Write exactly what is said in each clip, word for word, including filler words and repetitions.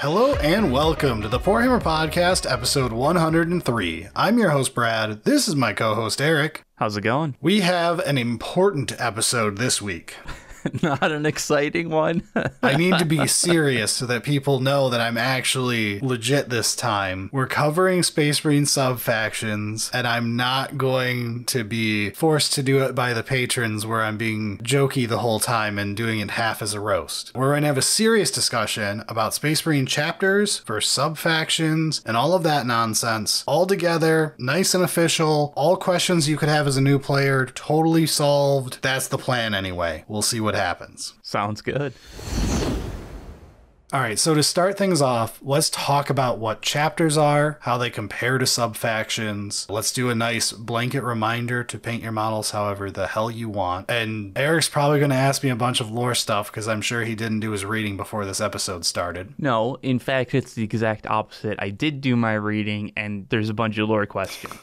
Hello and welcome to the Four Hammer Podcast, episode one hundred and three. I'm your host, Brad. This is my co-host, Eric. How's it going? We have an important episode this week. Not an exciting one. I need to be serious so that people know that I'm actually legit this time. We're covering Space Marine sub-factions, and I'm not going to be forced to do it by the patrons where I'm being jokey the whole time and doing it half as a roast. We're going to have a serious discussion about Space Marine chapters versus sub-factions and all of that nonsense. All together, nice and official, all questions you could have as a new player, totally solved. That's the plan anyway. We'll see what happens. Sounds good. All right, so to start things off, let's talk about what chapters are, how they compare to sub-factions. Let's do a nice blanket reminder to paint your models however the hell you want. And Eric's probably going to ask me a bunch of lore stuff because I'm sure he didn't do his reading before this episode started. No, in fact, it's the exact opposite. I did do my reading, and there's a bunch of lore questions.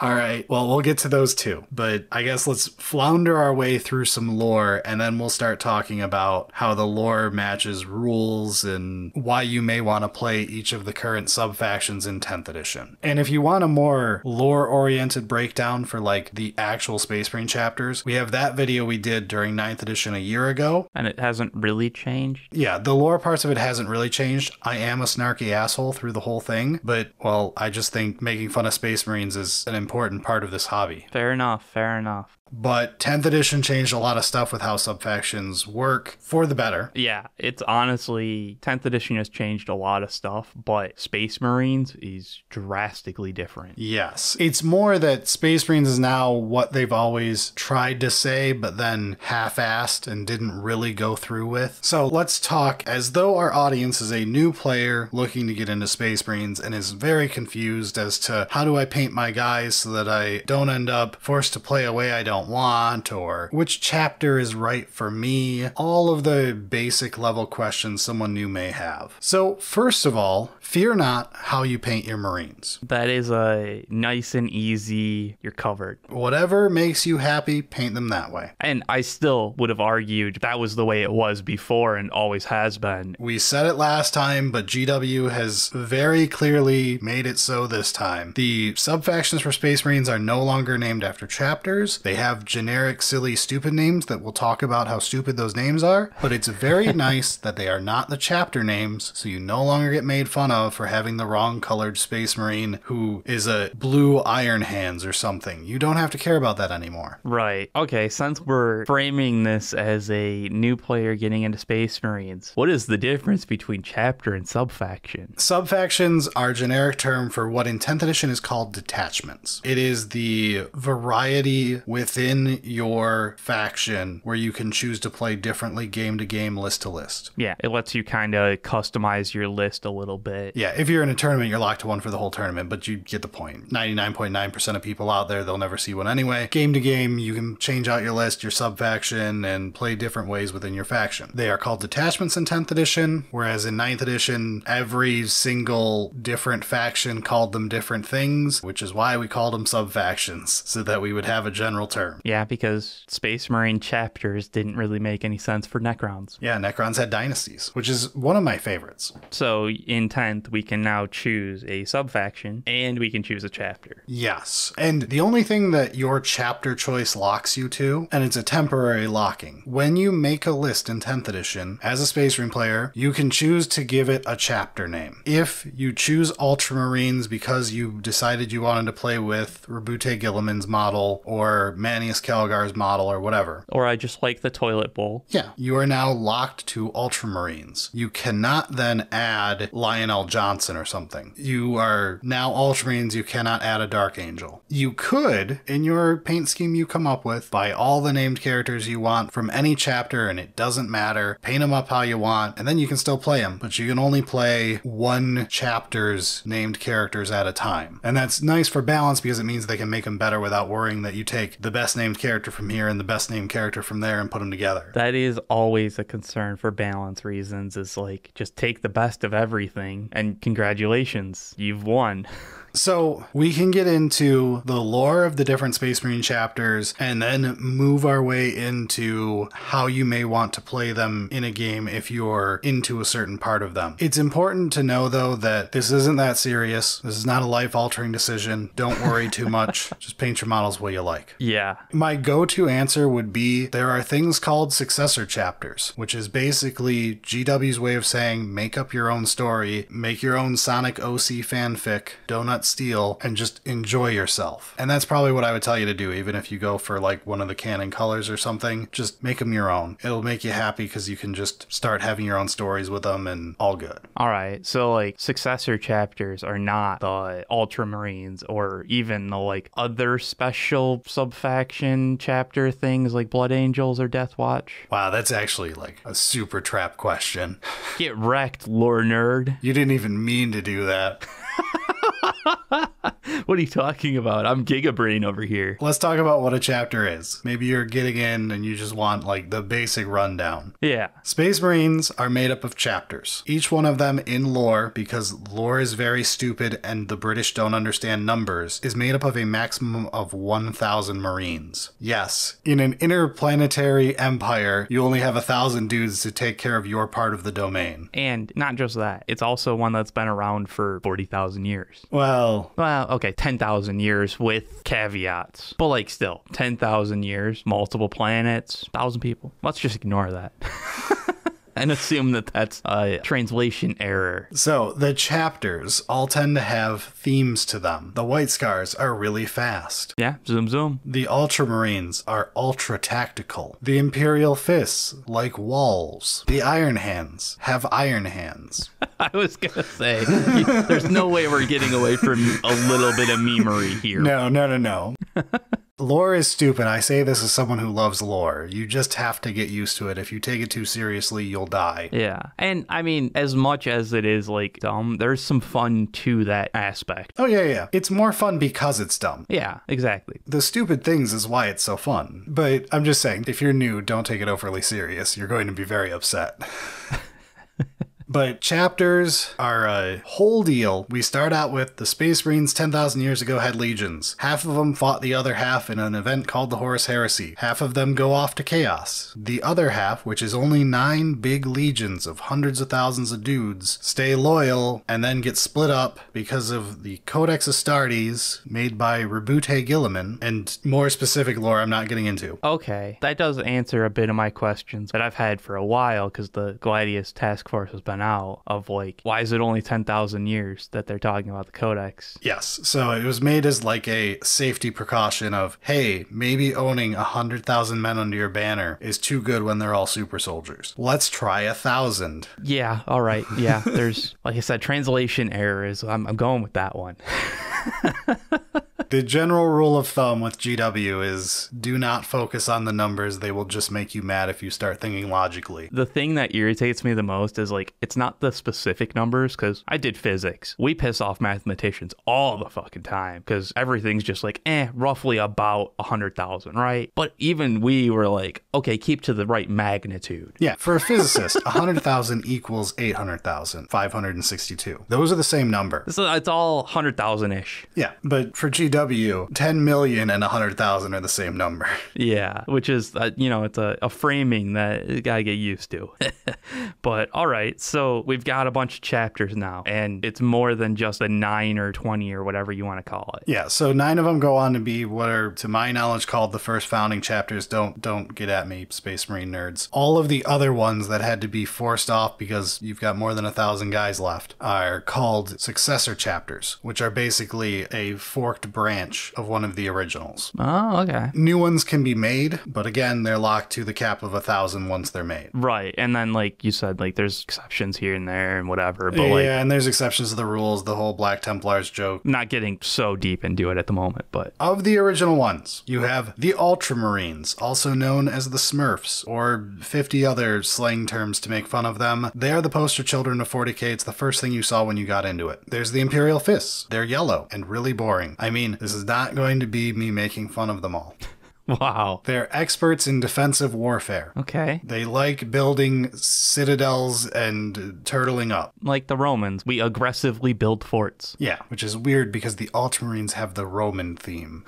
All right, well, we'll get to those too, but I guess let's flounder our way through some lore, and then we'll start talking about how the lore matches rules and why you may want to play each of the current sub-factions in tenth edition. And if you want a more lore-oriented breakdown for, like, the actual Space Marine chapters, we have that video we did during ninth edition a year ago. And it hasn't really changed? Yeah, the lore parts of it hasn't really changed. I am a snarky asshole through the whole thing, but, well, I just think making fun of Space Marines is an important important part of this hobby. Fair enough, fair enough. But tenth edition changed a lot of stuff with how subfactions work for the better. Yeah, it's honestly, tenth edition has changed a lot of stuff, but Space Marines is drastically different. Yes. It's more that Space Marines is now what they've always tried to say, but then half-assed and didn't really go through with. So let's talk as though our audience is a new player looking to get into Space Marines and is very confused as to how do I paint my guys so that I don't end up forced to play a way I don't want, or which chapter is right for me, all of the basic level questions someone new may have. So first of all, fear not how you paint your Marines. That is a nice and easy, you're covered. Whatever makes you happy, paint them that way. And I still would have argued that was the way it was before and always has been. We said it last time, but G W has very clearly made it so this time. The sub-factions for Space Marines are no longer named after chapters. They have generic, silly, stupid names that we'll talk about how stupid those names are, but it's very nice that they are not the chapter names, so you no longer get made fun of for having the wrong colored Space Marine who is a blue Iron Hands or something. You don't have to care about that anymore. Right. Okay, since we're framing this as a new player getting into Space Marines, what is the difference between chapter and subfaction? Subfactions are a generic term for what in tenth edition is called detachments. It is the variety with within your faction where you can choose to play differently game to game, list to list. Yeah, it lets you kind of customize your list a little bit. Yeah, if you're in a tournament, you're locked to one for the whole tournament, but you get the point. ninety-nine point nine percent of people out there, they'll never see one anyway. Game to game, you can change out your list, your sub-faction, and play different ways within your faction. They are called detachments in tenth edition, whereas in ninth edition, every single different faction called them different things, which is why we called them sub-factions, so that we would have a general term. Yeah, because Space Marine chapters didn't really make any sense for Necrons. Yeah, Necrons had dynasties, which is one of my favorites. So in tenth, we can now choose a sub-faction, and we can choose a chapter. Yes, and the only thing that your chapter choice locks you to, and it's a temporary locking, when you make a list in tenth edition, as a Space Marine player, you can choose to give it a chapter name. If you choose Ultramarines because you decided you wanted to play with Rabute Gilliman's model, or Manius Calgar's model or whatever. Or I just like the toilet bowl. Yeah. You are now locked to Ultramarines. You cannot then add Lionel Johnson or something. You are now Ultramarines. You cannot add a Dark Angel. You could, in your paint scheme you come up with, buy all the named characters you want from any chapter and it doesn't matter. Paint them up how you want and then you can still play them. But you can only play one chapter's named characters at a time. And that's nice for balance because it means they can make them better without worrying that you take the best named character from here and the best named character from there and put them together. That is always a concern for balance reasons, is like just take the best of everything and congratulations, you've won. So we can get into the lore of the different Space Marine chapters and then move our way into how you may want to play them in a game if you're into a certain part of them. It's important to know, though, that this isn't that serious. This is not a life-altering decision. Don't worry too much. Just paint your models what you like. Yeah. My go-to answer would be there are things called successor chapters, which is basically G W's way of saying make up your own story, make your own Sonic O C fanfic, Donut Steel, and just enjoy yourself. And that's probably what I would tell you to do, even if you go for like one of the canon colors or something. Just make them your own. It'll make you happy because you can just start having your own stories with them and all good. All right. So like successor chapters are not the Ultramarines or even the like other special subfaction chapter things like Blood Angels or Death Watch. Wow, that's actually like a super trap question. Get wrecked, lore nerd. You didn't even mean to do that. What are you talking about? I'm gigabrain over here. Let's talk about what a chapter is. Maybe you're getting in and you just want like the basic rundown. Yeah. Space Marines are made up of chapters. Each one of them in lore, because lore is very stupid and the British don't understand numbers, is made up of a maximum of one thousand Marines. Yes. In an interplanetary empire, you only have a thousand dudes to take care of your part of the domain. And not just that. It's also one that's been around for forty thousand years. Well, well, okay, ten thousand years with caveats. But like still, ten thousand years, multiple planets, one thousand people. Let's just ignore that. And assume that that's a translation error. So the chapters all tend to have themes to them. The White Scars are really fast. Yeah, zoom zoom. The Ultramarines are ultra tactical. The Imperial Fists like walls. The Iron Hands have iron hands. I was gonna say, there's no way we're getting away from a little bit of memery here. No, no, no, no. Lore is stupid. I say this as someone who loves lore. You just have to get used to it. If you take it too seriously, you'll die. Yeah. And I mean, as much as it is like dumb, there's some fun to that aspect. Oh, yeah, yeah. It's more fun because it's dumb. Yeah, exactly. The stupid things is why it's so fun. But I'm just saying, if you're new, don't take it overly serious. You're going to be very upset. But chapters are a whole deal. We start out with the Space Marines ten thousand years ago had legions. Half of them fought the other half in an event called the Horus Heresy. Half of them go off to chaos. The other half, which is only nine big legions of hundreds of thousands of dudes, stay loyal and then get split up because of the Codex Astartes made by Rebute Gilliman, and more specific lore I'm not getting into. Okay, that does answer a bit of my questions that I've had for a while because the Gladius Task Force has been out of like, why is it only ten thousand years that they're talking about the Codex? Yes, so it was made as like a safety precaution of, hey, maybe owning one hundred thousand men under your banner is too good when they're all super soldiers. Let's try a thousand. Yeah, all right, yeah. There's, like I said, translation errors. I'm, I'm going with that one. The general rule of thumb with G W is do not focus on the numbers. They will just make you mad if you start thinking logically. The thing that irritates me the most is like, it's not the specific numbers, because I did physics. We piss off mathematicians all the fucking time because everything's just like, eh, roughly about one hundred thousand, right? But even we were like, okay, keep to the right magnitude. Yeah, for a physicist, one hundred thousand equals eight hundred thousand, five hundred sixty-two. Those are the same number. So it's all one hundred thousand-ish. Yeah, but for G W, ten million and one hundred thousand are the same number. Yeah, which is, uh, you know, it's a, a framing that you gotta get used to. But all right, so we've got a bunch of chapters now, and it's more than just a nine or twenty or whatever you want to call it. Yeah, so nine of them go on to be what are, to my knowledge, called the first founding chapters. Don't, don't get at me, Space Marine nerds. All of the other ones that had to be forced off because you've got more than a thousand guys left are called successor chapters, which are basically a forked branch branch of one of the originals. Oh, okay. New ones can be made, but again, they're locked to the cap of a thousand once they're made. Right, and then like you said, like there's exceptions here and there and whatever, but yeah, like... Yeah, and there's exceptions to the rules, the whole Black Templars joke. Not getting so deep into it at the moment, but... Of the original ones, you have the Ultramarines, also known as the Smurfs, or fifty other slang terms to make fun of them. They are the poster children of forty K. It's the first thing you saw when you got into it. There's the Imperial Fists. They're yellow and really boring. I mean, this is not going to be me making fun of them all. Wow. They're experts in defensive warfare. Okay. They like building citadels and turtling up. Like the Romans. We aggressively build forts. Yeah, which is weird because the Ultramarines have the Roman theme.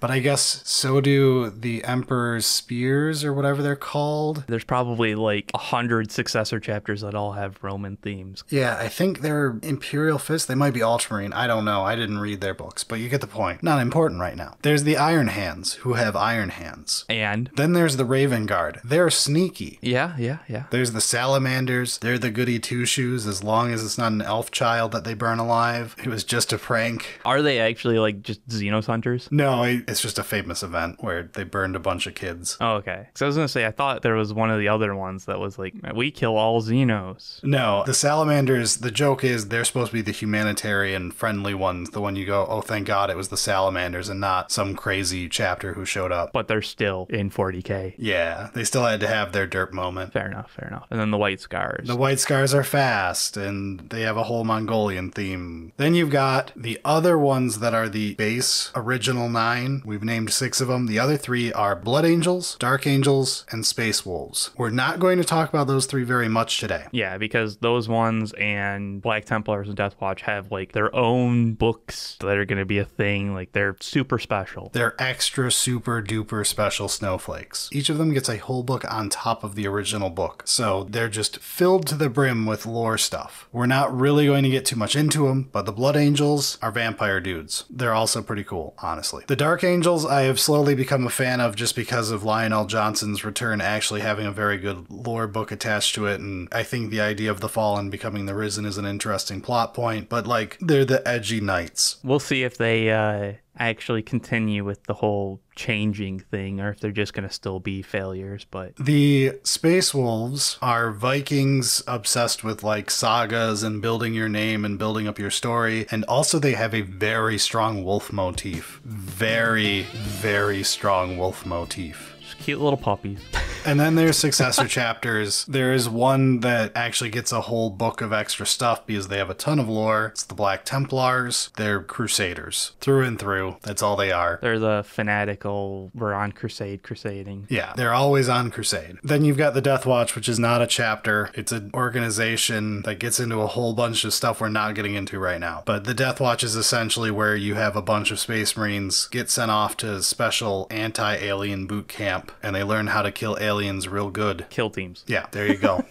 But I guess so do the Emperor's Spears or whatever they're called. There's probably like a hundred successor chapters that all have Roman themes. Yeah, I think they're Imperial Fists. They might be Ultramarine. I don't know. I didn't read their books, but you get the point. Not important right now. There's the Iron Hands, who have iron hands. And? Then there's the Raven Guard. They're sneaky. Yeah, yeah, yeah. There's the Salamanders. They're the goody two-shoes as long as it's not an elf child that they burn alive. It was just a prank. Are they actually like just Xenos hunters? No, I... It's just a famous event where they burned a bunch of kids. Oh, okay. So I was going to say, I thought there was one of the other ones that was like, we kill all Xenos. No, the Salamanders, the joke is they're supposed to be the humanitarian friendly ones. The one you go, oh, thank God it was the Salamanders and not some crazy chapter who showed up. But they're still in forty K. Yeah, they still had to have their derp moment. Fair enough, fair enough. And then the White Scars. The White Scars are fast and they have a whole Mongolian theme. Then you've got the other ones that are the base original nine. We've named six of them. The other three are Blood Angels, Dark Angels, and Space Wolves. We're not going to talk about those three very much today. Yeah, because those ones and Black Templars and Death Watch have like their own books that are going to be a thing. Like they're super special. They're extra super duper special snowflakes. Each of them gets a whole book on top of the original book. So they're just filled to the brim with lore stuff. We're not really going to get too much into them, but the Blood Angels are vampire dudes. They're also pretty cool, honestly. The Dark Angels I have slowly become a fan of just because of Lionel Johnson's return actually having a very good lore book attached to it, and I think the idea of the Fallen becoming the Risen is an interesting plot point, but like, they're the edgy knights. We'll see if they uh, actually continue with the whole changing thing or if they're just going to still be failures. But the Space Wolves are Vikings obsessed with like sagas and building your name and building up your story, and also they have a very strong wolf motif. Very, very strong wolf motif. Just cute little puppies. And then there's successor chapters. There is one that actually gets a whole book of extra stuff because they have a ton of lore. It's the Black Templars. They're crusaders. Through and through. That's all they are. They're the fanatical, we're on crusade, crusading. Yeah, they're always on crusade. Then you've got the Death Watch, which is not a chapter. It's an organization that gets into a whole bunch of stuff we're not getting into right now. But the Death Watch is essentially where you have a bunch of Space Marines get sent off to special anti-alien boot camp, and they learn how to kill aliens. Aliens real good. Kill teams. Yeah, there you go.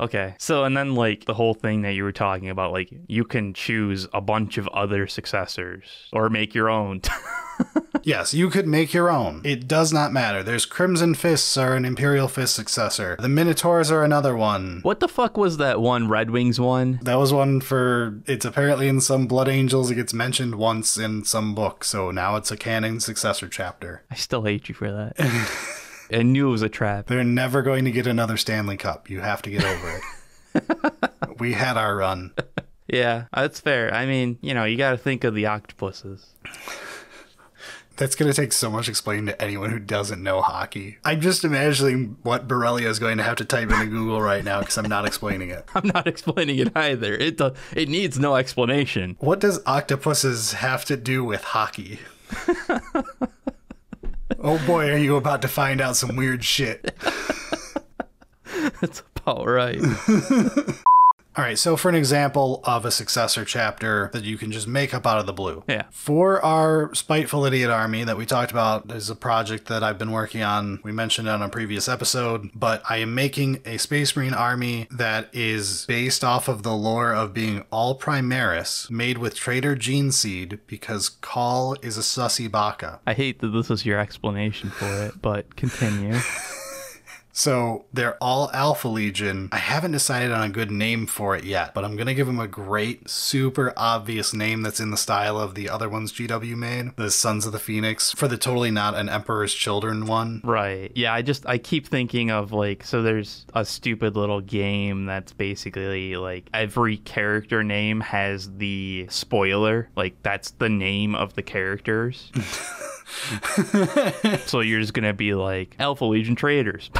Okay. So, and then like the whole thing that you were talking about, like you can choose a bunch of other successors or make your own. Yes, you could make your own. It does not matter. There's Crimson Fists are an Imperial Fist successor. The Minotaurs are another one. What the fuck was that one Red Wings one? That was one for, it's apparently in some Blood Angels. It gets mentioned once in some book. So now it's a canon successor chapter. I still hate you for that. I knew it was a trap. They're never going to get another Stanley Cup. You have to get over it. We had our run. Yeah, that's fair. I mean, you know, you got to think of the octopuses. That's going to take so much explaining to anyone who doesn't know hockey. I'm just imagining what Borrelia is going to have to type into Google right now because I'm not explaining it. I'm not explaining it either. It, uh, it needs no explanation. What does octopuses have to do with hockey? Oh boy, are you about to find out some weird shit. That's about right. All right, so for an example of a successor chapter that you can just make up out of the blue. Yeah. For our Spiteful Idiot Army that we talked about, there's a project that I've been working on. We mentioned it on a previous episode, but I am making a Space Marine army that is based off of the lore of being all Primaris, made with Trader Gene Seed, because Call is a sussy baka. I hate that this is your explanation for it, but continue. So they're all Alpha Legion. I haven't decided on a good name for it yet, but I'm going to give them a great, super obvious name that's in the style of the other ones G W made, the Sons of the Phoenix, for the totally not an Emperor's Children one. Right. Yeah, I just, I keep thinking of like, so there's a stupid little game that's basically like every character name has the spoiler. Like that's the name of the characters. So you're just going to be like Alpha Legion Traders.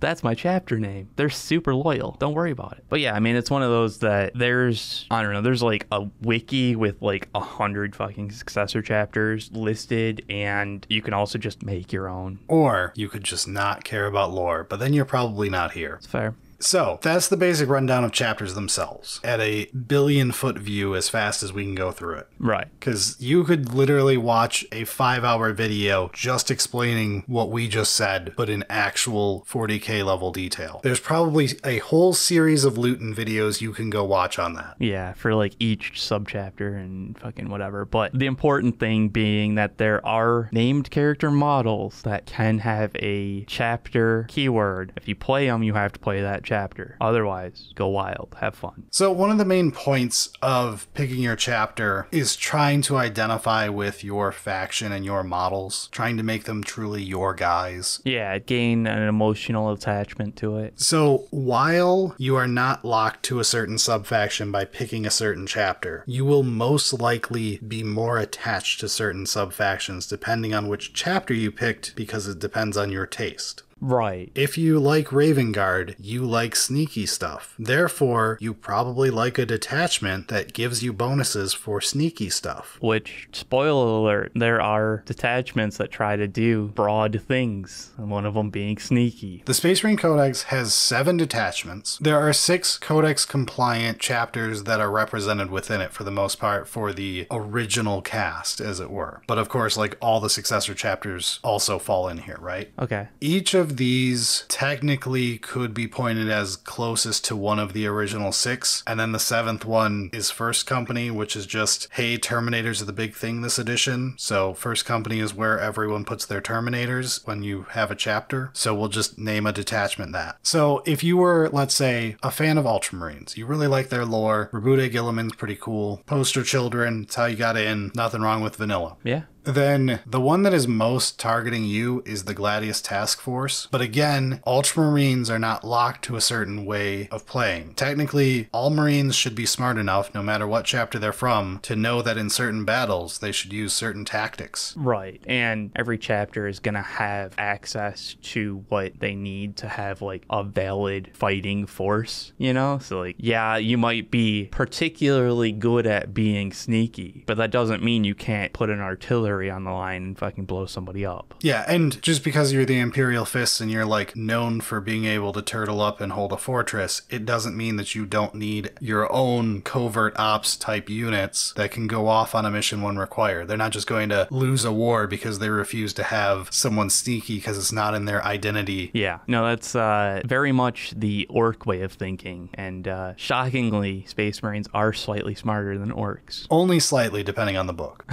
that's my chapter name. They're super loyal. Don't worry about it. But yeah, I mean, it's one of those that there's, I don't know, there's like a wiki with like a hundred fucking successor chapters listed, and you can also just make your own. Or you could just not care about lore, but then you're probably not here. It's fair. So that's the basic rundown of chapters themselves at a billion foot view as fast as we can go through it. Right. Because you could literally watch a five hour video just explaining what we just said, but in actual forty K level detail. There's probably a whole series of Luton videos you can go watch on that. Yeah, for like each subchapter and fucking whatever. But the important thing being that there are named character models that can have a chapter keyword. If you play them, you have to play that chapter. chapter. Otherwise, go wild. Have fun. So one of the main points of picking your chapter is trying to identify with your faction and your models, trying to make them truly your guys. Yeah, gain an emotional attachment to it. So while you are not locked to a certain subfaction by picking a certain chapter, you will most likely be more attached to certain subfactions depending on which chapter you picked, because it depends on your taste. Right. If you like Raven Guard, you like sneaky stuff. Therefore, you probably like a detachment that gives you bonuses for sneaky stuff. Which, spoiler alert, there are detachments that try to do broad things, and one of them being sneaky. The Space Marine Codex has seven detachments. There are six Codex-compliant chapters that are represented within it for the most part for the original cast, as it were. But of course, like, all the successor chapters also fall in here, right? Okay. Each of these technically could be pointed as closest to one of the original six, and then the seventh one is First Company, which is just, hey, Terminators are the big thing this edition, so First Company is where everyone puts their Terminators when you have a chapter, so we'll just name a detachment that. So if you were, let's say, a fan of Ultramarines, you really like their lore, Rebuta Gilliman's pretty cool, Poster Children, it's how you got in, nothing wrong with vanilla. Yeah. Then the one that is most targeting you is the Gladius Task Force. But again, Ultramarines are not locked to a certain way of playing. Technically, all Marines should be smart enough, no matter what chapter they're from, to know that in certain battles they should use certain tactics. Right, and every chapter is going to have access to what they need to have like a valid fighting force, you know? So like, yeah, you might be particularly good at being sneaky, but that doesn't mean you can't put an artillery on the line and fucking blow somebody up. Yeah, and just because you're the Imperial Fists and you're like known for being able to turtle up and hold a fortress, it doesn't mean that you don't need your own covert ops type units that can go off on a mission when required. They're not just going to lose a war because they refuse to have someone sneaky because it's not in their identity. Yeah, no, that's uh, very much the orc way of thinking, and uh, shockingly, Space Marines are slightly smarter than orcs. Only slightly, depending on the book.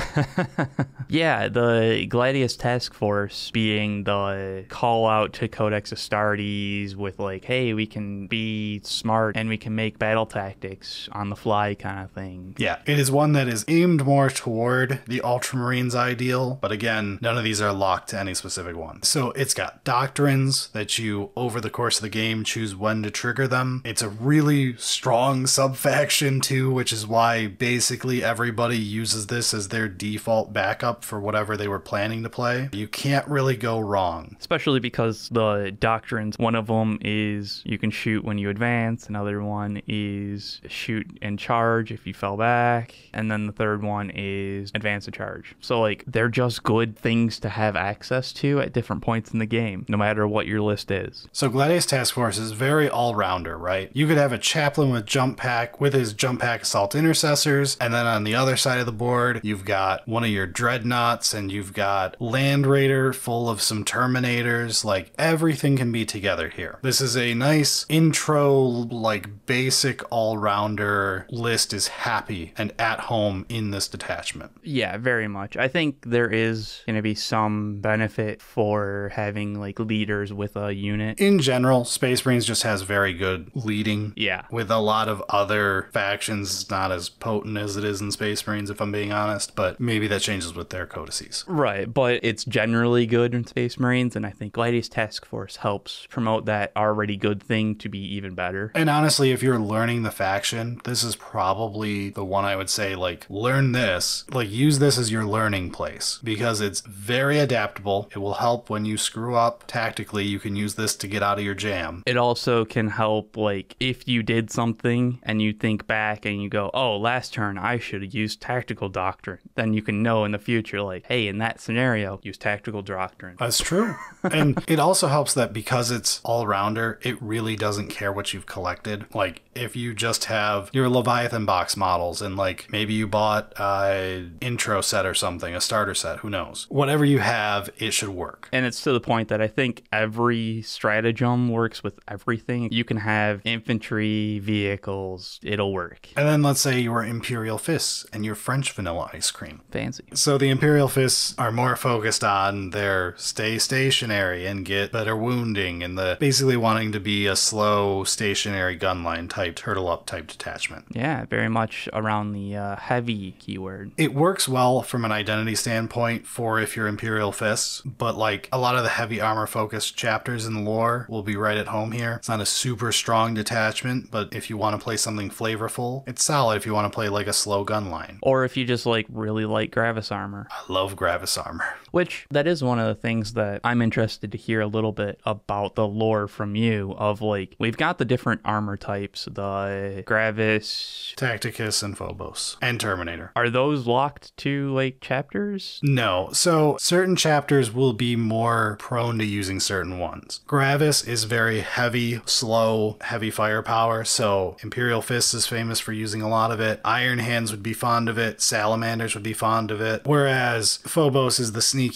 Yeah, the Gladius Task Force being the call out to Codex Astartes with like, hey, we can be smart and we can make battle tactics on the fly kind of thing. Yeah, it is one that is aimed more toward the Ultramarines ideal, but again, none of these are locked to any specific one. So it's got doctrines that you, over the course of the game, choose when to trigger them. It's a really strong subfaction too, which is why basically everybody uses this as their default backup for whatever they were planning to play. You can't really go wrong. Especially because the doctrines, one of them is you can shoot when you advance, another one is shoot and charge if you fell back, and then the third one is advance and charge. So like, they're just good things to have access to at different points in the game, no matter what your list is. So Gladius Task Force is very all-rounder, right? You could have a chaplain with jump pack, with his jump pack assault intercessors, and then on the other side of the board, you've got one of your dread Dreadnoughts, and you've got Land Raider full of some Terminators. Like, everything can be together here. This is a nice intro, like, basic all-rounder list is happy and at home in this detachment. Yeah, very much. I think there is going to be some benefit for having, like, leaders with a unit. In general, Space Marines just has very good leading. Yeah. With a lot of other factions, it's not as potent as it is in Space Marines, if I'm being honest, but maybe that changes with their codices. Right, but it's generally good in Space Marines, and I think Gladius Task Force helps promote that already good thing to be even better. And honestly, if you're learning the faction, this is probably the one I would say, like, learn this. Like, use this as your learning place, because it's very adaptable. It will help when you screw up tactically. You can use this to get out of your jam. It also can help, like, if you did something and you think back and you go, oh, last turn I should have used tactical doctrine, then you can know in the future, like, hey, in that scenario, use tactical doctrine. That's true. And it also helps that because it's all-rounder, it really doesn't care what you've collected. Like, if you just have your Leviathan box models and, like, maybe you bought an intro set or something, a starter set, who knows? Whatever you have, it should work. And it's to the point that I think every stratagem works with everything. You can have infantry, vehicles, it'll work. And then let's say you were Imperial Fists and your French vanilla ice cream. Fancy. So the Imperial Fists are more focused on their stay stationary and get better wounding, and the basically wanting to be a slow stationary gunline type, turtle up type detachment. Yeah, very much around the uh, heavy keyword. It works well from an identity standpoint for if you're Imperial Fists, but like a lot of the heavy armor focused chapters in the lore will be right at home here. It's not a super strong detachment, but if you want to play something flavorful, it's solid if you want to play like a slow gun line. Or if you just like really like Gravis armor. I love Gravis armor. Which, that is one of the things that I'm interested to hear a little bit about the lore from you of, like, we've got the different armor types, the Gravis, Tacticus, and Phobos, and Terminator. Are those locked to, like, chapters? No. So certain chapters will be more prone to using certain ones. Gravis is very heavy, slow, heavy firepower, so Imperial Fists is famous for using a lot of it. Iron Hands would be fond of it. Salamanders would be fond of it. Whereas Phobos is the sneaky,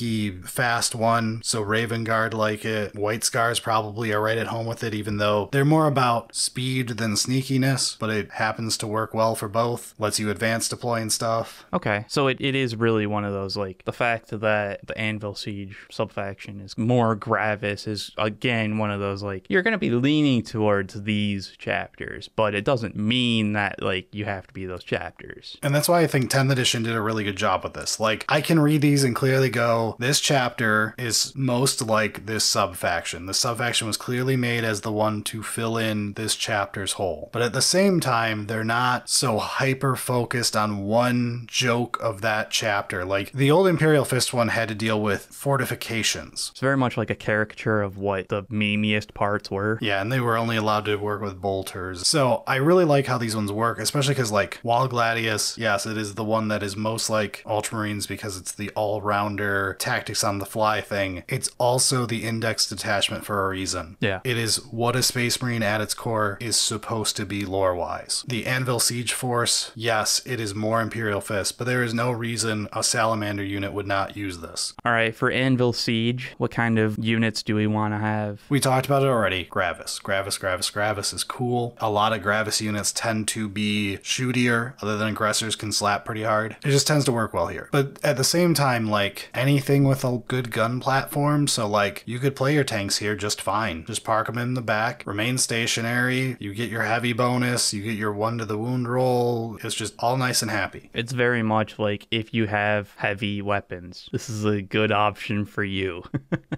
fast one, so Raven Guard like it. White Scars probably are right at home with it, even though they're more about speed than sneakiness, but it happens to work well for both. Lets you advance deploy and stuff. Okay, so it, it is really one of those, like, the fact that the Anvil Siege subfaction is more Gravis is, again, one of those, like, you're going to be leaning towards these chapters, but it doesn't mean that, like, you have to be those chapters. And that's why I think tenth edition did a really good job with this. Like, I can read these and clearly go, this chapter is most like this subfaction. The subfaction was clearly made as the one to fill in this chapter's hole. But at the same time, they're not so hyper-focused on one joke of that chapter. Like, the old Imperial Fist one had to deal with fortifications. It's very much like a caricature of what the memeiest parts were. Yeah, and they were only allowed to work with bolters. So I really like how these ones work, especially because, like, while Gladius, yes, it is the one that is most like Ultramarines because it's the all-rounder tactics on the fly thing, it's also the index detachment for a reason. Yeah. It is what a Space Marine at its core is supposed to be lore-wise. The Anvil Siege Force, yes, it is more Imperial Fist, but there is no reason a Salamander unit would not use this. All right, for Anvil Siege, what kind of units do we want to have? We talked about it already. Gravis. Gravis, Gravis, Gravis is cool. A lot of Gravis units tend to be shootier, other than aggressors can slap pretty hard. It just tends to work well here. But at the same time, like, anything with a good gun platform, so, like, you could play your tanks here just fine. Just park them in the back, remain stationary, you get your heavy bonus, you get your one to the wound roll, it's just all nice and happy. It's very much like, if you have heavy weapons, this is a good option for you.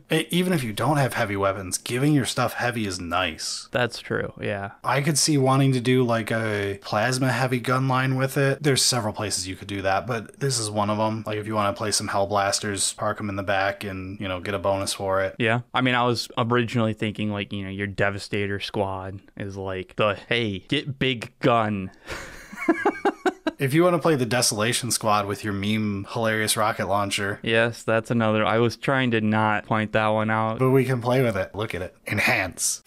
Even if you don't have heavy weapons, giving your stuff heavy is nice. That's true, yeah. I could see wanting to do, like, a plasma heavy gun line with it. There's several places you could do that, but this is one of them. Like, if you want to play some Hellblasters, park them in the back and, you know, get a bonus for it. Yeah. I mean, I was originally thinking, like, you know, your Devastator squad is like the, hey, get big gun. If you want to play the Desolation Squad with your meme hilarious rocket launcher. Yes, that's another. I was trying to not point that one out. But we can play with it. Look at it. Enhance.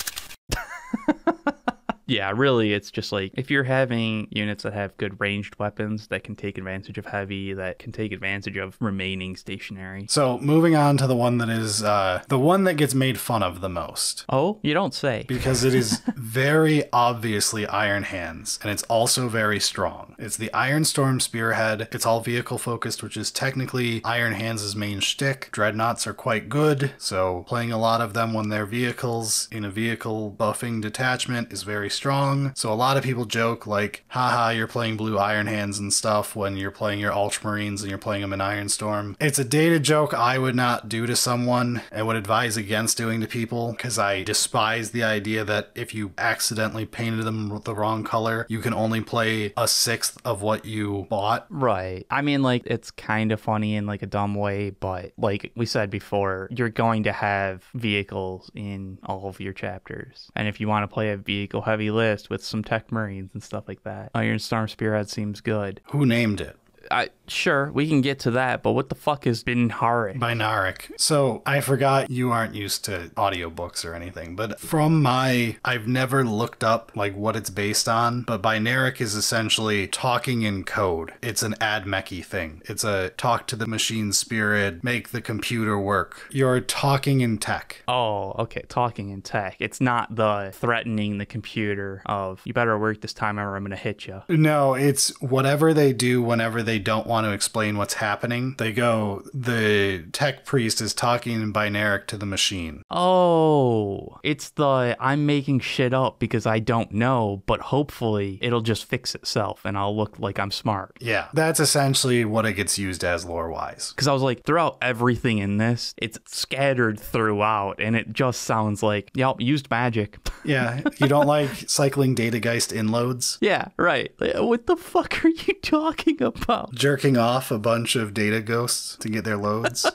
Yeah, really, it's just like, if you're having units that have good ranged weapons that can take advantage of heavy, that can take advantage of remaining stationary. So moving on to the one that is uh, the one that gets made fun of the most. Oh, you don't say. Because it is very obviously Iron Hands, and it's also very strong. It's the Iron Storm Spearhead. It's all vehicle focused, which is technically Iron Hands' main shtick. Dreadnoughts are quite good, so playing a lot of them when they're vehicles in a vehicle buffing detachment is very strong. strong. So a lot of people joke like, haha, you're playing blue Iron Hands and stuff when you're playing your Ultramarines and you're playing them in Iron Storm. It's a dated joke I would not do to someone and would advise against doing to people, because I despise the idea that if you accidentally painted them with the wrong color, you can only play a sixth of what you bought. Right. I mean, like, it's kind of funny in like a dumb way, but like we said before, you're going to have vehicles in all of your chapters. And if you want to play a vehicle heavy list with some tech marines and stuff like that, Iron Storm Spearhead seems good. Who named it? I Sure, we can get to that, but what the fuck is Binaric? Binaric. So, I forgot you aren't used to audiobooks or anything, but from my... I've never looked up, like, what it's based on, but Binaric is essentially talking in code. It's an ad-mech-y thing. It's a talk to the machine spirit, make the computer work. You're talking in tech. Oh, okay, talking in tech. It's not the threatening the computer of, you better work this time or I'm gonna hit you. No, it's whatever they do whenever they don't want want to explain what's happening. They go, the tech priest is talking in Binaric to the machine. Oh, it's the I'm making shit up because I don't know, but hopefully it'll just fix itself and I'll look like I'm smart. Yeah, that's essentially what it gets used as lore-wise. Because I was like, throughout everything in this, it's scattered throughout and it just sounds like, yep, used magic. Yeah, you don't like cycling Datageist inloads? Yeah, right. What the fuck are you talking about? Jerking off a bunch of data ghosts to get their loads.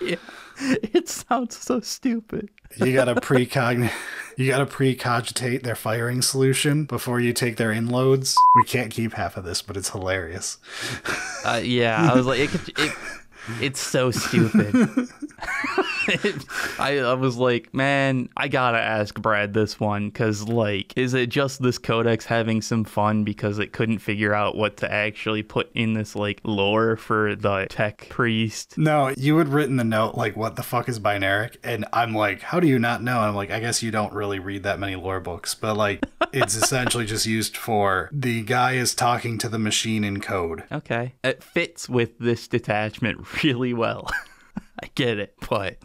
Yeah, it sounds so stupid. You gotta precogn you gotta precogitate their firing solution before you take their inloads. We can't keep half of this, but it's hilarious. Uh, yeah, I was like, it, could, it it's so stupid. it, I, I was like, man, I gotta ask Brad this one, because, like, is it just this codex having some fun because it couldn't figure out what to actually put in this, like, lore for the tech priest? No, you had written the note, like, what the fuck is Binaric? And I'm like, how do you not know? And I'm like, I guess you don't really read that many lore books, but, like, it's essentially just used for the guy is talking to the machine in code. Okay. It fits with this detachment really well. I get it, but...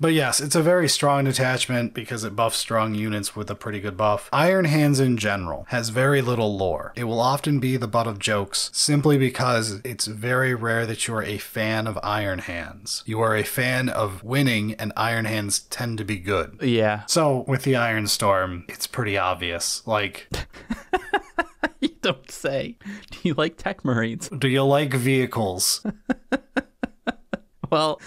But yes, it's a very strong detachment because it buffs strong units with a pretty good buff. Iron Hands in general has very little lore. It will often be the butt of jokes simply because it's very rare that you are a fan of Iron Hands. You are a fan of winning, and Iron Hands tend to be good. Yeah. So with the Iron Storm, it's pretty obvious. Like... You don't say. Do you like tech marines? Do you like vehicles? Well,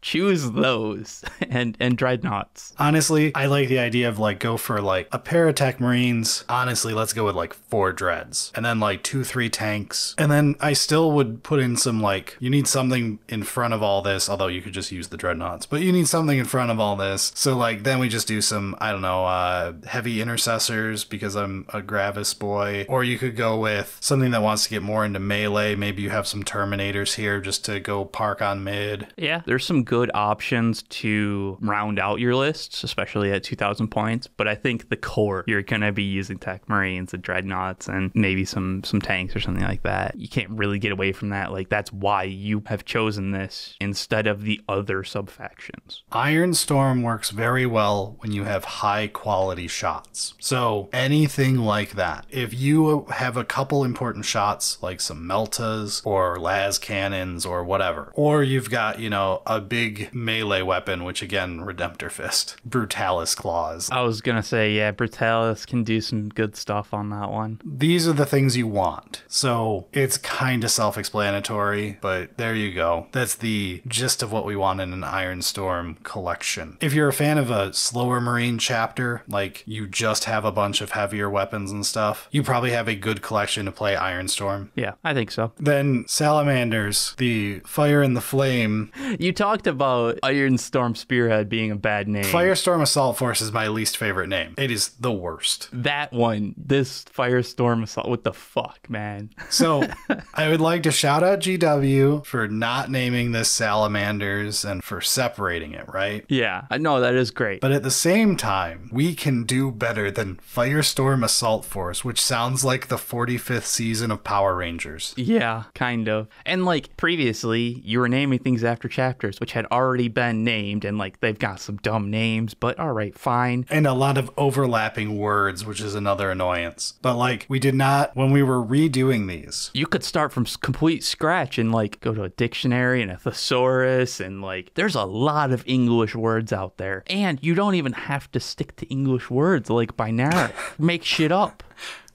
choose those and and dreadnoughts. Honestly, I like the idea of, like, go for, like, a pair of tech marines. Honestly, let's go with, like, four dreads and then, like, two, three tanks. And then I still would put in some, like, you need something in front of all this, although you could just use the dreadnoughts, but you need something in front of all this. So, like, then we just do some, I don't know, uh, heavy intercessors because I'm a Gravis boy. Or you could go with something that wants to get more into melee. Maybe you have some Terminators here just to go park on mid. Yeah, there's some good good options to round out your lists, especially at two thousand points. But I think the core, you're going to be using tech marines and dreadnoughts and maybe some some tanks or something like that. You can't really get away from that. Like, that's why you have chosen this instead of the other subfactions. Iron Storm works very well when you have high quality shots. So anything like that. If you have a couple important shots, like some Meltas or las cannons or whatever, or you've got, you know, a big Big melee weapon, which again, Redemptor Fist, Brutalis Claws. I was gonna say, yeah, Brutalis can do some good stuff on that one. These are the things you want, so it's kind of self-explanatory, but there you go. That's the gist of what we want in an Iron Storm collection. If you're a fan of a slower marine chapter, like you just have a bunch of heavier weapons and stuff, you probably have a good collection to play Iron Storm. Yeah, I think so. Then Salamanders, the fire and the flame. You talked about about Iron Storm Spearhead being a bad name. Firestorm Assault Force is my least favorite name. It is the worst. That one, this Firestorm Assault, what the fuck, man? So I would like to shout out G W for not naming this Salamanders and for separating it, right? Yeah, I know, that is great. But at the same time, we can do better than Firestorm Assault Force, which sounds like the forty-fifth season of Power Rangers. Yeah, kind of. And like previously, you were naming things after chapters, which had had already been named, and like they've got some dumb names, but all right, fine. And a lot of overlapping words, which is another annoyance. But like, we did not, when we were redoing these, you could start from complete scratch and like go to a dictionary and a thesaurus, and like there's a lot of English words out there, and you don't even have to stick to English words like binaric. Make shit up.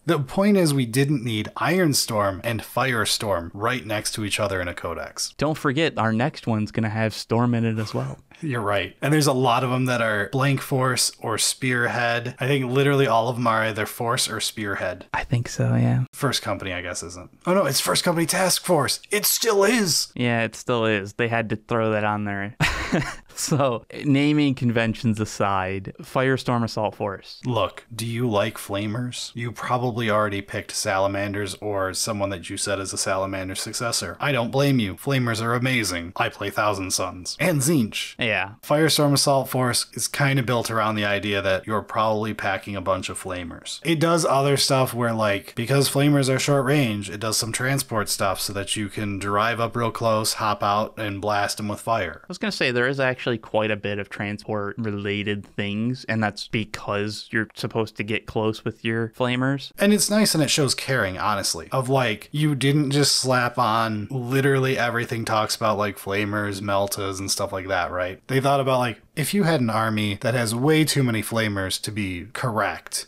The point is, we didn't need Iron Storm and Firestorm right next to each other in a codex. Don't forget, our next one's going to have Storm in it as well. You're right. And there's a lot of them that are Blank Force or Spearhead. I think literally all of them are either Force or Spearhead. I think so, yeah. First Company, I guess, isn't. Oh, no, it's First Company Task Force. It still is. Yeah, it still is. They had to throw that on there. So, naming conventions aside, Firestorm Assault Force. Look, do you like flamers? You probably already picked Salamanders or someone that you said is a Salamander successor. I don't blame you. Flamers are amazing. I play Thousand Suns and Zinch. Yeah. Firestorm Assault Force is kind of built around the idea that you're probably packing a bunch of flamers. It does other stuff where, like, because flamers are short range, it does some transport stuff so that you can drive up real close, hop out, and blast them with fire. I was going to say, there is actually Actually, quite a bit of transport related things, and that's because you're supposed to get close with your flamers. And it's nice, and it shows caring, honestly, of like, you didn't just slap on literally everything talks about like flamers, meltas, and stuff like that, right? They thought about like, if you had an army that has way too many flamers to be correct,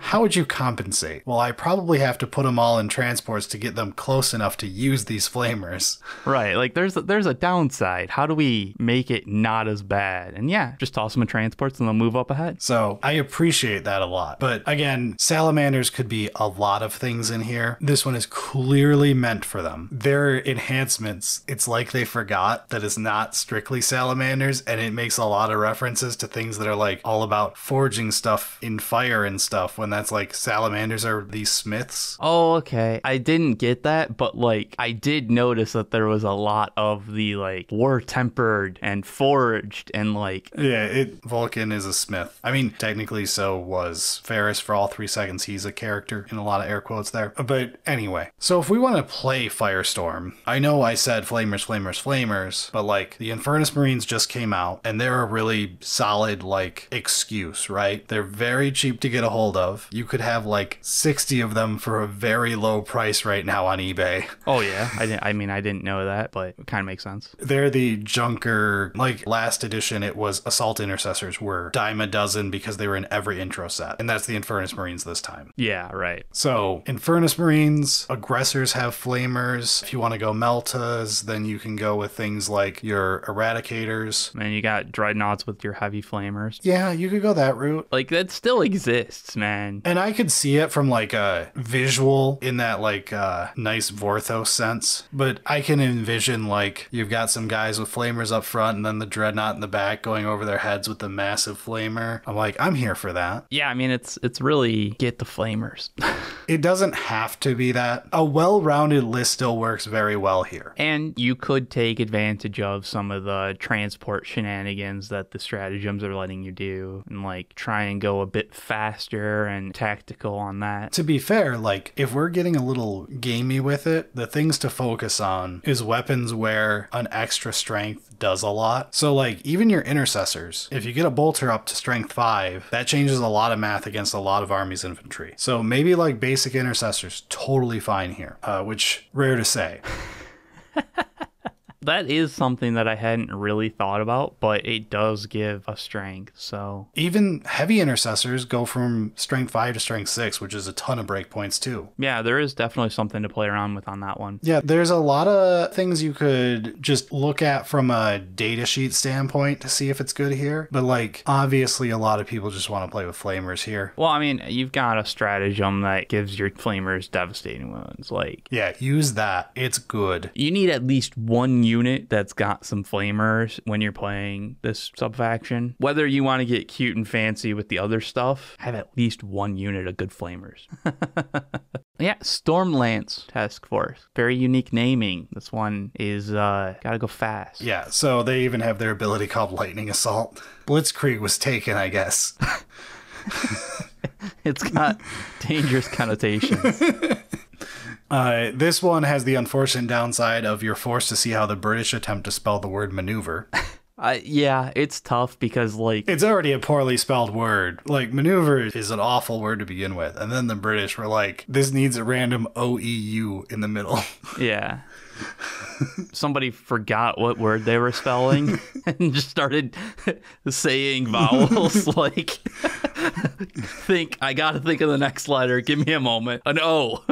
how would you compensate? Well, I probably have to put them all in transports to get them close enough to use these flamers. Right, like there's a, there's a downside. How do we make it not as bad? And yeah, just toss them in transports and they'll move up ahead. So I appreciate that a lot. But again, Salamanders could be a lot of things in here. This one is clearly meant for them. Their enhancements, it's like they forgot that it's not strictly Salamanders, and it makes a lot of references to things that are like all about forging stuff in fire and stuff, when that's like Salamanders are these smiths. Oh, okay. I didn't get that, but like I did notice that there was a lot of the like war tempered and forged and like, yeah, it, Vulcan is a smith. I mean, technically so was Ferris for all three seconds. He's a character in a lot of air quotes there. But anyway, so if we want to play Firestorm, I know I said flamers, flamers, flamers, but like the Infernus Marines just came out, and they're a really solid like excuse, right? They're very cheap to get a hold of. You could have like sixty of them for a very low price right now on eBay. Oh yeah, I didn't, I mean I didn't know that, but it kind of makes sense. They're the junker, like last edition it was Assault Intercessors were dime a dozen because they were in every intro set, and that's the Infernus Marines this time. Yeah, right. So Infernus Marines, aggressors have flamers. If you want to go meltas, then you can go with things like your eradicators. And you got dreadnoughts with your heavy flamers. Yeah, you could go that route. Like that still exists, man. And I could see it from like a visual in that like uh nice Vorthos sense, but I can envision like you've got some guys with flamers up front and then the dreadnought in the back going over their heads with the massive flamer. I'm like, I'm here for that. Yeah, I mean it's it's really get the flamers. It doesn't have to be that. A well-rounded list still works very well here. And you could take advantage of some of the transport shenanigans that the stratagems are letting you do, and like try and go a bit faster and tactical on that. To be fair, like if we're getting a little gamey with it, the things to focus on is weapons where an extra strength does a lot. So like even your intercessors, if you get a bolter up to strength five, that changes a lot of math against a lot of armies infantry. So maybe like basic intercessors totally fine here, uh, which rare to say. That is something that I hadn't really thought about, but it does give a strength, so... Even heavy intercessors go from strength five to strength six, which is a ton of breakpoints, too. Yeah, there is definitely something to play around with on that one. Yeah, there's a lot of things you could just look at from a data sheet standpoint to see if it's good here, but, like, obviously a lot of people just want to play with flamers here. Well, I mean, you've got a stratagem that gives your flamers devastating wounds, like... Yeah, use that. It's good. You need at least one unit that's got some flamers when you're playing this sub-faction. Whether you want to get cute and fancy with the other stuff, have at least one unit of good flamers. Yeah, Stormlance Task Force. Very unique naming. This one is, uh, gotta go fast. Yeah, so they even have their ability called Lightning Assault. Blitzkrieg was taken, I guess. It's got dangerous connotations. Uh, this one has the unfortunate downside of you're forced to see how the British attempt to spell the word maneuver. Uh, yeah, it's tough because, like... It's already a poorly spelled word. Like, maneuver is an awful word to begin with. And then the British were like, this needs a random O E U in the middle. Yeah. Somebody forgot what word they were spelling and just started saying vowels. Like, think, I gotta think of the next letter. Give me a moment. An O.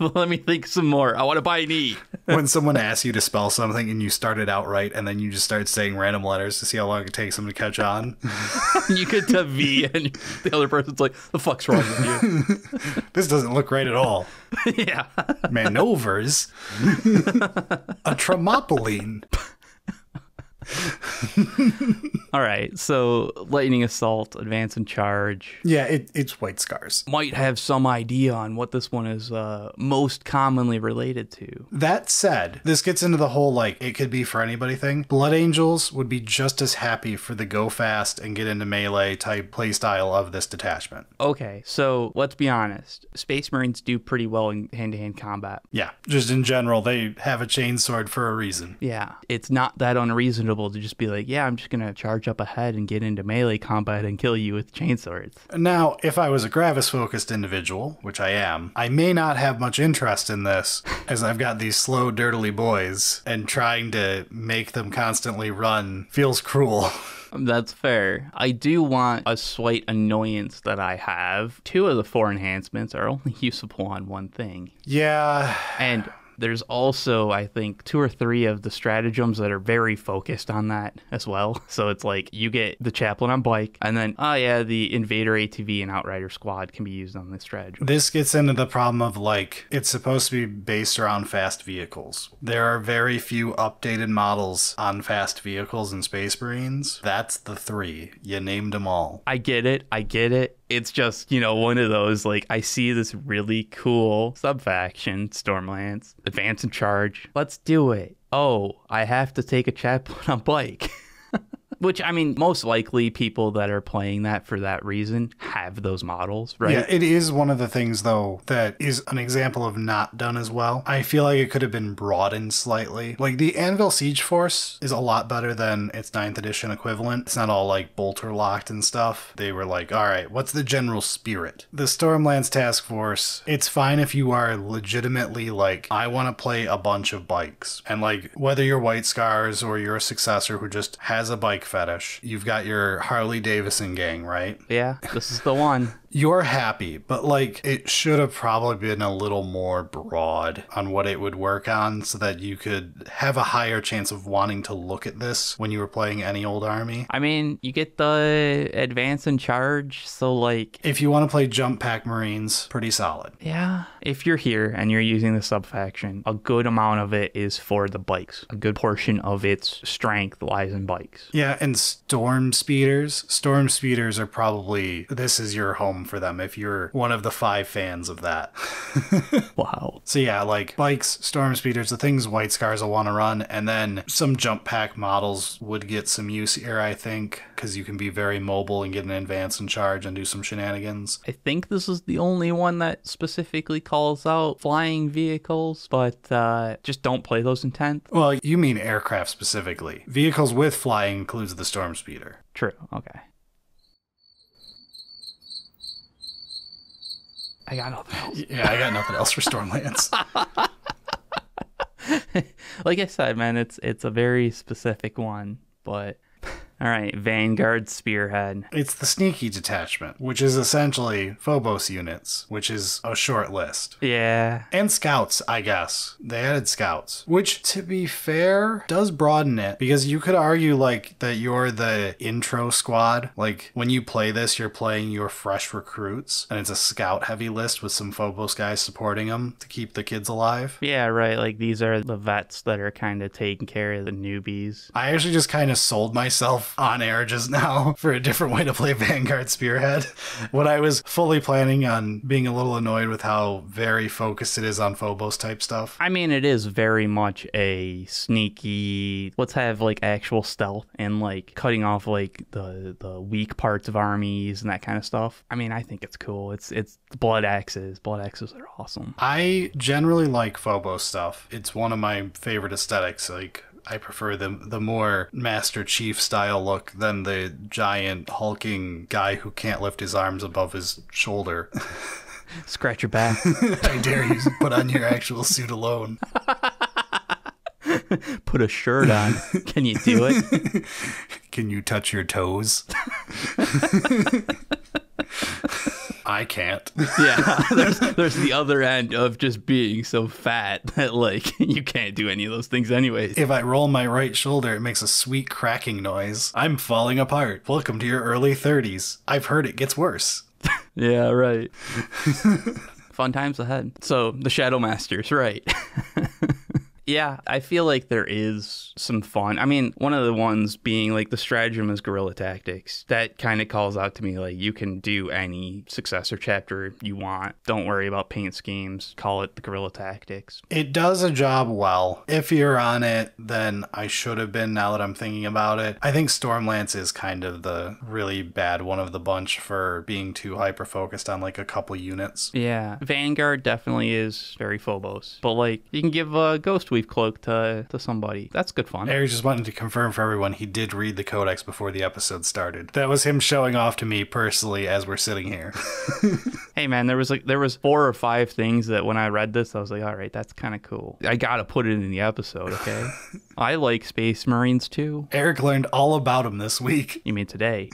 Let me think some more. I want to buy an E. When someone asks you to spell something and you start it out right, and then you just start saying random letters to see how long it takes them to catch on. You get to V and the other person's like, the fuck's wrong with you? This doesn't look right at all. Yeah. Manovers. A tremopoline. All right, so lightning assault, advance and charge. Yeah, it, it's White Scars. Might have some idea on what this one is uh, most commonly related to. That said, this gets into the whole, like, it could be for anybody thing. Blood Angels would be just as happy for the go fast and get into melee type playstyle of this detachment. Okay, so let's be honest. Space Marines do pretty well in hand-to-hand combat. Yeah, just in general, they have a chainsword for a reason. Yeah, it's not that unreasonable to just be like, yeah, I'm just gonna charge up ahead and get into melee combat and kill you with chainswords. Now, if I was a Gravis focused individual, which I am, I may not have much interest in this, as I've got these slow, dirtily boys, and trying to make them constantly run feels cruel. That's fair. I do want a slight annoyance that I have. Two of the four enhancements are only usable on one thing. Yeah. And there's also, I think, two or three of the stratagems that are very focused on that as well. So it's like you get the chaplain on bike, and then, oh yeah, the invader A T V and outrider squad can be used on this stratagem. This gets into the problem of, like, it's supposed to be based around fast vehicles. There are very few updated models on fast vehicles in Space Marines. That's the three. You named them all. I get it. I get it. It's just, you know, one of those, like, I see this really cool subfaction, Stormlance, advance and charge. Let's do it. Oh, I have to take a chaplain on bike. Which, I mean, most likely people that are playing that for that reason have those models, right? Yeah, it is one of the things, though, that is an example of not done as well. I feel like it could have been broadened slightly. Like, the Anvil Siege Force is a lot better than its ninth edition equivalent. It's not all, like, bolter-locked and stuff. They were like, all right, what's the general spirit? The Stormlance Task Force, it's fine if you are legitimately, like, I want to play a bunch of bikes. And, like, whether you're White Scars or you're a successor who just has a bike fetish, you've got your Harley Davidson gang, right? Yeah, this is the one. You're happy, but, like, it should have probably been a little more broad on what it would work on so that you could have a higher chance of wanting to look at this when you were playing any old army. I mean, you get the advance and charge, so, like, if you want to play jump pack Marines, pretty solid. Yeah. If you're here and you're using the subfaction, a good amount of it is for the bikes. A good portion of its strength lies in bikes. Yeah, and storm speeders. Storm speeders are probably, this is your home for them if you're one of the five fans of that. Wow. So yeah, like, bikes, storm speeders, the things White Scars will want to run, and then some jump pack models would get some use here, I think, because you can be very mobile and get an advance and charge and do some shenanigans. I think this is the only one that specifically calls out flying vehicles, but uh, just don't play those in tenth. Well, you mean aircraft specifically. Vehicles with flying includes the storm speeder. True. Okay. I got nothing else. Yeah, I got nothing else for Stormlance. Like I said, man, it's it's a very specific one, but... All right, Vanguard Spearhead. It's the sneaky detachment, which is essentially Phobos units, which is a short list. Yeah. And scouts, I guess. They added scouts, which, to be fair, does broaden it, because you could argue, like, that you're the intro squad. Like, when you play this, you're playing your fresh recruits, and it's a scout-heavy list with some Phobos guys supporting them to keep the kids alive. Yeah, right. Like, these are the vets that are kind of taking care of the newbies. I actually just kind of sold myself on air just now for a different way to play Vanguard Spearhead. When I was fully planning on being a little annoyed with how very focused it is on Phobos type stuff. I mean, it is very much a sneaky, let's have like actual stealth and like cutting off like the the weak parts of armies and that kind of stuff. I mean, I think it's cool. It's it's blood axes. Blood axes are awesome. I generally like Phobos stuff. It's one of my favorite aesthetics. Like, I prefer the, the more Master Chief style look than the giant hulking guy who can't lift his arms above his shoulder. Scratch your back. I dare you put on your actual suit alone. Put a shirt on. Can you do it? Can you touch your toes? I can't. Yeah, there's, there's the other end of just being so fat that, like, you can't do any of those things anyways. If I roll my right shoulder, it makes a sweet cracking noise. I'm falling apart. Welcome to your early thirties. I've heard it gets worse. Yeah, right. Fun times ahead. So, the Shadow Masters, right. Yeah, I feel like there is some fun. I mean, one of the ones being like the stratagem is guerrilla tactics. That kind of calls out to me like you can do any successor chapter you want. Don't worry about paint schemes. Call it the guerrilla tactics. It does a job well. If you're on it, then I should have been now that I'm thinking about it. I think Stormlance is kind of the really bad one of the bunch for being too hyper-focused on like a couple units. Yeah, Vanguard definitely is very Phobos. But like you can give a Ghost Weave Cloak to, to somebody. That's good fun. Eric just wanted to confirm for everyone he did read the Codex before the episode started. That was him showing off to me personally as we're sitting here. Hey man, there was like there was four or five things that when I read this I was like, all right, that's kind of cool. I gotta put it in the episode, okay? I like Space Marines too. Eric learned all about them this week. You mean today?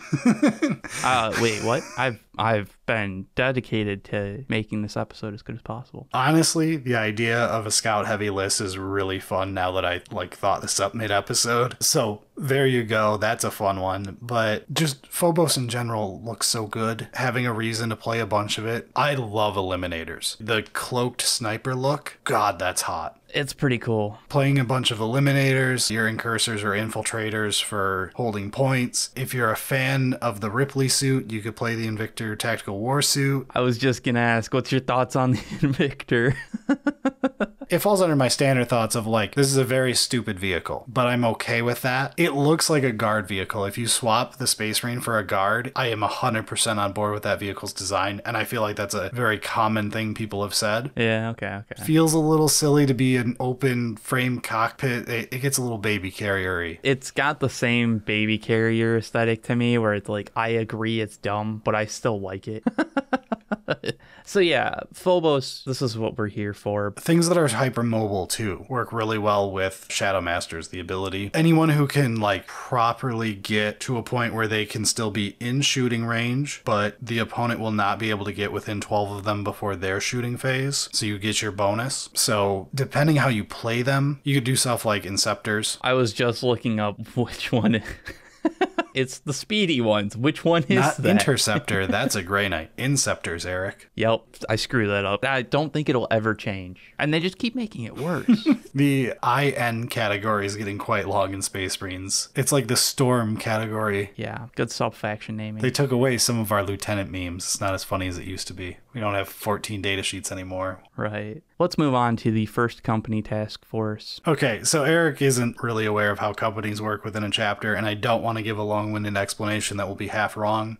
uh, wait, what? I've I've been dedicated to making this episode as good as possible. Honestly, the idea of a scout heavy list is really fun now that I like thought this up mid episode. So there you go. That's a fun one. But just Phobos in general looks so good. Having a reason to play a bunch of it. I love Eliminators. The cloaked sniper look. God, that's hot. It's pretty cool. Playing a bunch of Eliminators, your incursors or infiltrators for holding points. If you're a fan of the Ripley suit, you could play the Invictor Tactical War suit. I was just going to ask, what's your thoughts on the Invictor? It falls under my standard thoughts of like, this is a very stupid vehicle, but I'm okay with that. It looks like a guard vehicle. If you swap the Space Marine for a guard, I am one hundred percent on board with that vehicle's design. And I feel like that's a very common thing people have said. Yeah, okay, okay. Feels a little silly to be an open frame cockpit. It, it gets a little baby carrier-y. It's got the same baby carrier aesthetic to me where it's like, I agree it's dumb, but I still like it. So yeah, Phobos, this is what we're here for. Things that are hypermobile too work really well with Shadow Masters, the ability. Anyone who can like properly get to a point where they can still be in shooting range, but the opponent will not be able to get within twelve of them before their shooting phase. So you get your bonus. So depending how you play them, you could do stuff like Inceptors. I was just looking up which one. It's the speedy ones. Which one is Not that? Interceptor. That's a Grey Knight. Inceptors, Eric. Yep. I screw that up. I don't think it'll ever change. And they just keep making it worse. The I N category is getting quite long in Space Marines. It's like the Storm category. Yeah. Good sub-faction naming. They took away some of our Lieutenant memes. It's not as funny as it used to be. We don't have fourteen data sheets anymore. Right. Let's move on to the First Company Task Force. Okay, so Eric isn't really aware of how companies work within a chapter, and I don't want to give a long-winded explanation that will be half wrong.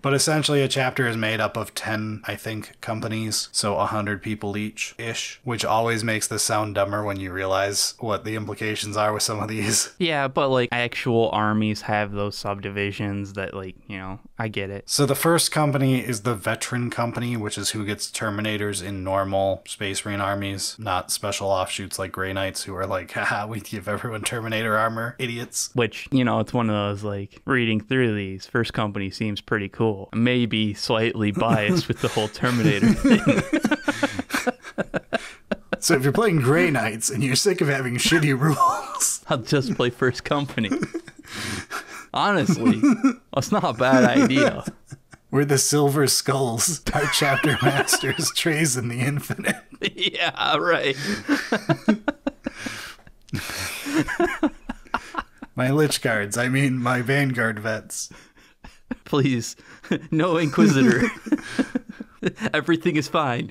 But essentially, a chapter is made up of ten, I think, companies, so one hundred people each-ish, which always makes this sound dumber when you realize what the implications are with some of these. Yeah, but, like, actual armies have those subdivisions that, like, you know, I get it. So the first company is the veteran company, which is who gets Terminators in normal Space Marine armies, not special offshoots like Grey Knights who are like, haha, we give everyone Terminator armor, idiots. Which, you know, it's one of those, like, reading through these, first company seems pretty cool. Maybe slightly biased with the whole Terminator thing. So if you're playing Grey Knights and you're sick of having shitty rules, I'll just play First Company. Honestly, that's not a bad idea. We're the Silver Skulls, our chapter masters, Trays in the Infinite. Yeah, right. My Lich Guards. I mean, my Vanguard Vets. Please. No Inquisitor. Everything is fine.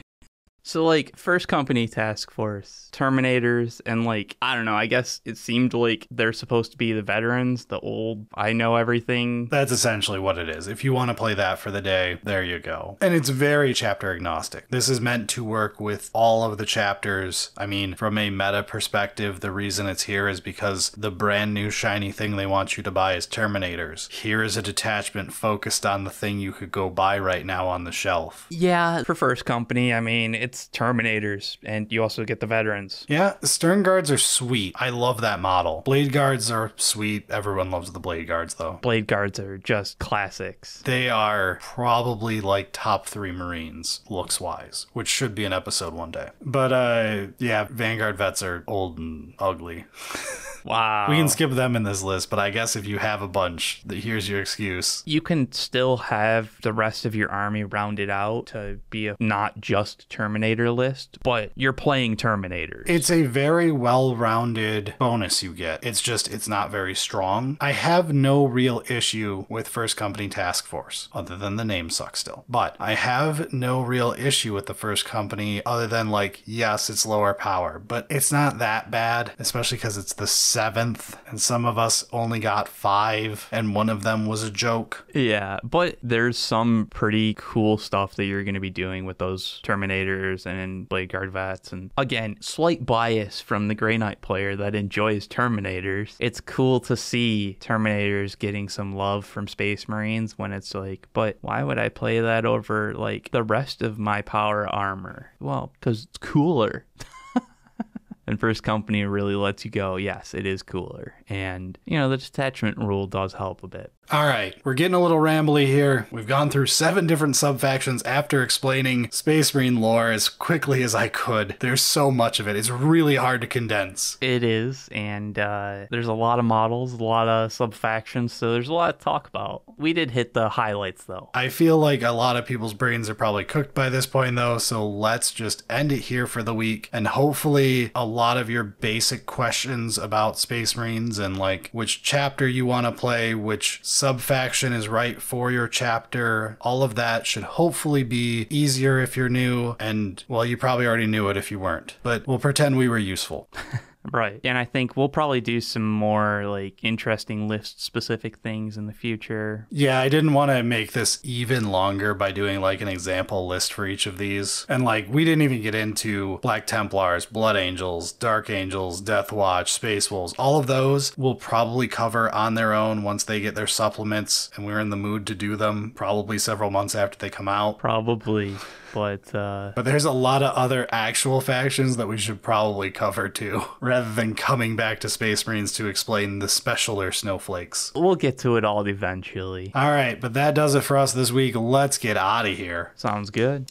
So, like, First Company Task Force, Terminators, and, like, I don't know, I guess it seemed like they're supposed to be the veterans, the old, I know everything. That's essentially what it is. If you want to play that for the day, there you go. And it's very chapter agnostic. This is meant to work with all of the chapters. I mean, from a meta perspective, the reason it's here is because the brand new shiny thing they want you to buy is Terminators. Here is a detachment focused on the thing you could go buy right now on the shelf. Yeah, for First Company, I mean, it's Terminators, and you also get the veterans. Yeah, Stern Guards are sweet. I love that model. Blade Guards are sweet. Everyone loves the Blade Guards, though. Blade Guards are just classics. They are probably like top three Marines, looks-wise, which should be an episode one day. But, uh, yeah, Vanguard Vets are old and ugly. Wow. We can skip them in this list, but I guess if you have a bunch, here's your excuse. You can still have the rest of your army rounded out to be a not just Terminator list, but you're playing Terminators. It's a very well-rounded bonus you get. It's just, it's not very strong. I have no real issue with First Company Task Force, other than the name sucks still. But I have no real issue with the First Company, other than, like, yes, it's lower power, but it's not that bad, especially because it's the same seventh, and some of us only got five, and one of them was a joke. Yeah, but there's some pretty cool stuff that you're going to be doing with those Terminators and Bladeguard Vets, and again, slight bias from the Grey Knight player that enjoys Terminators. It's cool to see Terminators getting some love from Space Marines when it's like, but why would I play that over, like, the rest of my power armor? Well, because it's cooler. And First Company really lets you go, yes, it is cooler. And, you know, the detachment rule does help a bit. All right, we're getting a little rambly here. We've gone through seven different subfactions after explaining Space Marine lore as quickly as I could. There's so much of it. It's really hard to condense. It is, and uh, there's a lot of models, a lot of subfactions, so there's a lot to talk about. We did hit the highlights, though. I feel like a lot of people's brains are probably cooked by this point, though, so let's just end it here for the week, and hopefully a lot of your basic questions about Space Marines and, like, which chapter you want to play, which subfaction is right for your chapter, all of that should hopefully be easier if you're new, and, well, you probably already knew it if you weren't, but we'll pretend we were useful. Right. And I think we'll probably do some more, like, interesting list-specific things in the future. Yeah, I didn't want to make this even longer by doing, like, an example list for each of these. And, like, we didn't even get into Black Templars, Blood Angels, Dark Angels, Death Watch, Space Wolves. All of those we'll probably cover on their own once they get their supplements, and we're in the mood to do them, probably several months after they come out. Probably. But, uh... but there's a lot of other actual factions that we should probably cover, too, rather than coming back to Space Marines to explain the specialer snowflakes. We'll get to it all eventually. All right, but that does it for us this week. Let's get out of here. Sounds good.